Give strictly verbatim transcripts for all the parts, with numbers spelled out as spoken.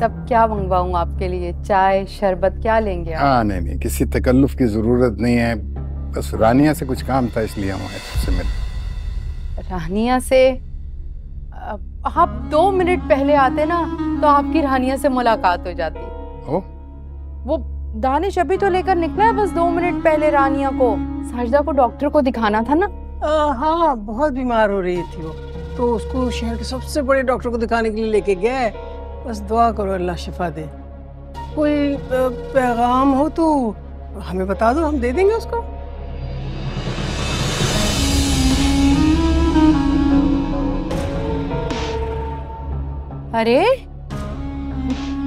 सब क्या मंगवाऊँ आपके लिए? चाय, शरबत, क्या लेंगे आप? हाँ, नहीं नहीं, किसी तकल्लुफ की जरूरत नहीं है। बस रानिया से कुछ काम था इसलिए हम आए तुमसे मिलने। रानिया से? आप दो मिनट पहले आते ना तो आपकी रानिया से मुलाकात हो जाती। ओ? वो दानिश अभी तो लेकर निकला है, बस दो मिनट पहले रानिया को। साजिदा को डॉक्टर को दिखाना था ना। आ, हाँ, बहुत बीमार हो रही थी वो, तो उसको शहर के सबसे बड़े डॉक्टर को दिखाने के लिए लेके गए। बस दुआ करो अल्लाह शिफा दे। कोई पैगाम हो तो हमें बता दो, हम दे देंगे उसको। अरे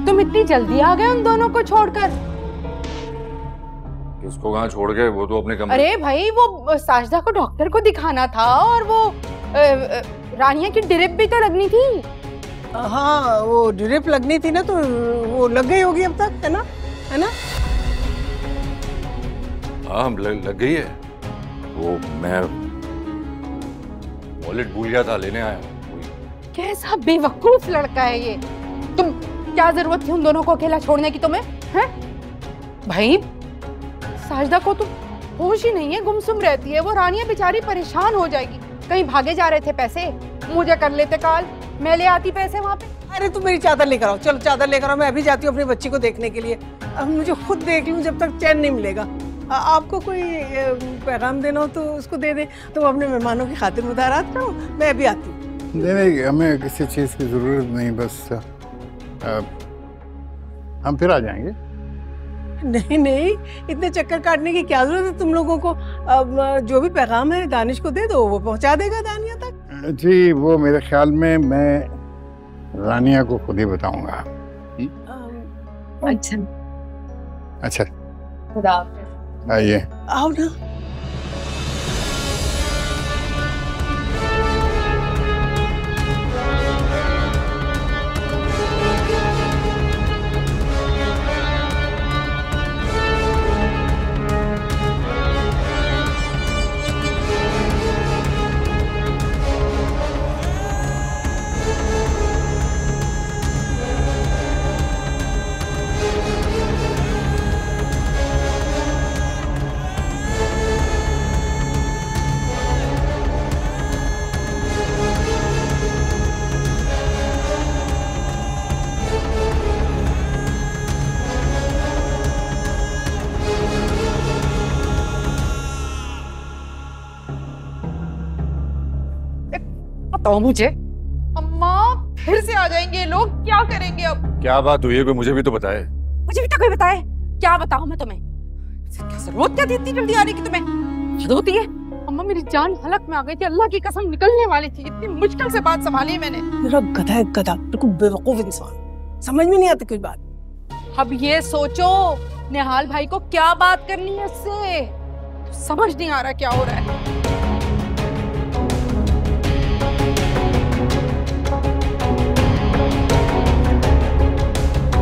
तुम इतनी जल्दी आ गए उन दोनों को छोड़कर? किसको कहाँ छोड़ गए? वो तो अपने कमरे। अरे भाई, वो साजिदा को डॉक्टर को दिखाना था और वो रानिया की ड्रिप भी तो लगनी थी। हाँ, वो ड्रिप लगनी थी ना, तो वो लग गई होगी अब तक, है ना? है ना? हाँ, लग, लग गई है। वो मैं वॉलेट भूल गया था, लेने आया। कैसा बेवकूफ लड़का है ये। तुम क्या जरूरत थी उन दोनों को अकेला छोड़ने की तुम्हें? हैं भाई, साजिदा को तो होश ही नहीं है, गुमसुम रहती है वो। रानिया बेचारी परेशान हो जाएगी। कहीं भागे जा रहे थे पैसे, मुझे कर लेते कॉल, मैं ले आती पैसे वहाँ पे। अरे तुम मेरी चादर लेकर आओ, चलो चादर लेकर आओ, मैं अभी जाती हूँ अपनी बच्ची को देखने के लिए। अब मुझे खुद देख लूँ, जब तक चैन नहीं मिलेगा। आपको कोई पैगाम देना हो तो उसको दे दे। तुम अपने मेहमानों की खातिर मुदारात करो, मैं अभी आती हूँ। नहीं, हमें किसी चीज़ की ज़रूरत नहीं, बस आ, हम फिर आ जाएंगे। नहीं नहीं, इतने चक्कर काटने की क्या ज़रूरत है तुम लोगों को। अब जो भी पैगाम है दानिश को दे दो, वो पहुंचा देगा दानिया तक। जी, वो मेरे ख्याल में मैं रानिया को खुद ही बताऊंगा। अच्छा अच्छा, खुदा हाफ़िज़। आइए, आओ ना। तो मुझे अम्मा फिर से आ जाएंगे लोग, क्या करेंगे अब? क्या बात हुई है, कोई मुझे भी तो बताए। मुझे भी तो कोई बताए, क्या बताऊं मैं तुम्हें? क्या जरूरत क्या थी इतनी जल्दी आने की तुम्हें? हद होती है अम्मा, मेरी जान हलक में आ गई थी, अल्लाह की कसम निकलने वाली थी। इतनी मुश्किल से बात संभाली मैंने। मेरा गधा है गधा, बिल्कुल बेवकूफ इंसान, समझ में नहीं आती कोई बात। अब ये सोचो निहाल भाई को क्या बात करनी है उससे, समझ नहीं आ रहा क्या हो रहा है।